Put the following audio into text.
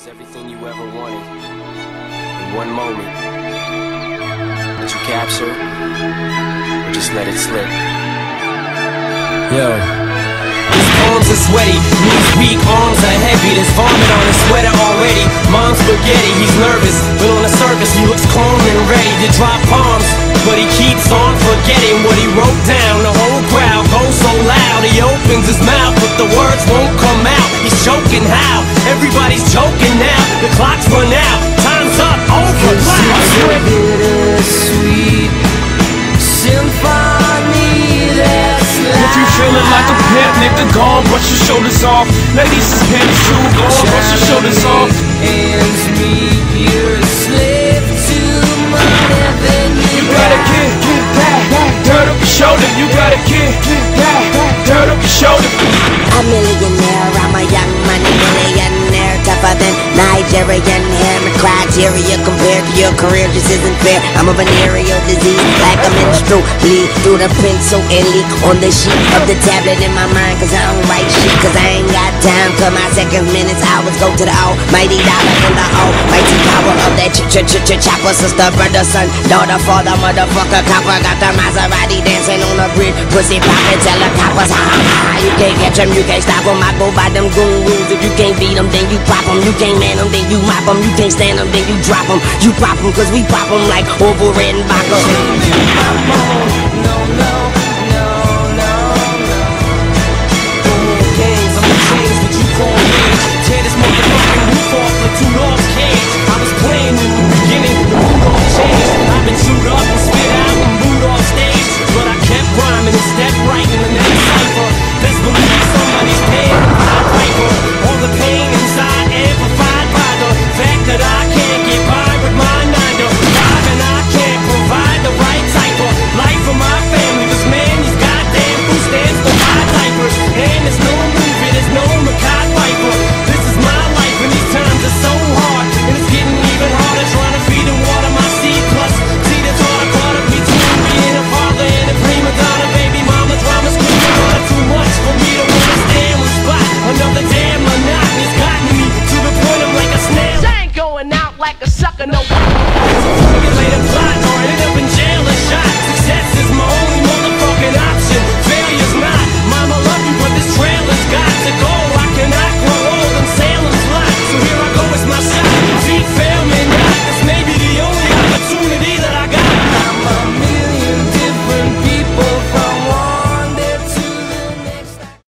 It's everything you ever wanted in one moment. Did you capture or just let it slip? Yo. His palms are sweaty, knees weak, arms are heavy. There's vomit on his sweater already. Mom's spaghetti, he's nervous, but on the surface he looks calm and ready to drop bombs. But he keeps on forgetting what he wrote down. The whole crowd goes so loud. He opens his mouth, but the words won't come out. He's choking how? Everybody's choking now. The clock's run out, time's up, over. Bittersweet symphony that's loud. You feeling like a pimp, nigga, go on, brush your shoulders off. Ladies, his pants too, go on, brush your shoulders off. Hands me, you're a slave to my heaven. You gotta get that dirt up your shoulder. You gotta get that dirt up your shoulder. I'm a millionaire, I'm a young money millionaire, tougher than Nigerian hair. My criteria compared to your career just isn't fair. I'm a venereal disease, like a menstrual bleed through the pencil and leak on the sheet of the tablet in my mind. Cause I don't write shit, cause I ain't got time. For my second minutes, hours go to the almighty dollar and the almighty power of that chopper. Sister, brother, son, daughter, father, motherfucker, copper. Got the Maserati dancing on the bridge, pussy poppin', tell the coppers, ha ha ha. You can't catch them, you can't stop them. I go by them goon rules. If you can't beat them, then you pop them. You can't man them, then you mop them. You can't stand them, then you drop them. You pop them, cause we pop them like over and Baca.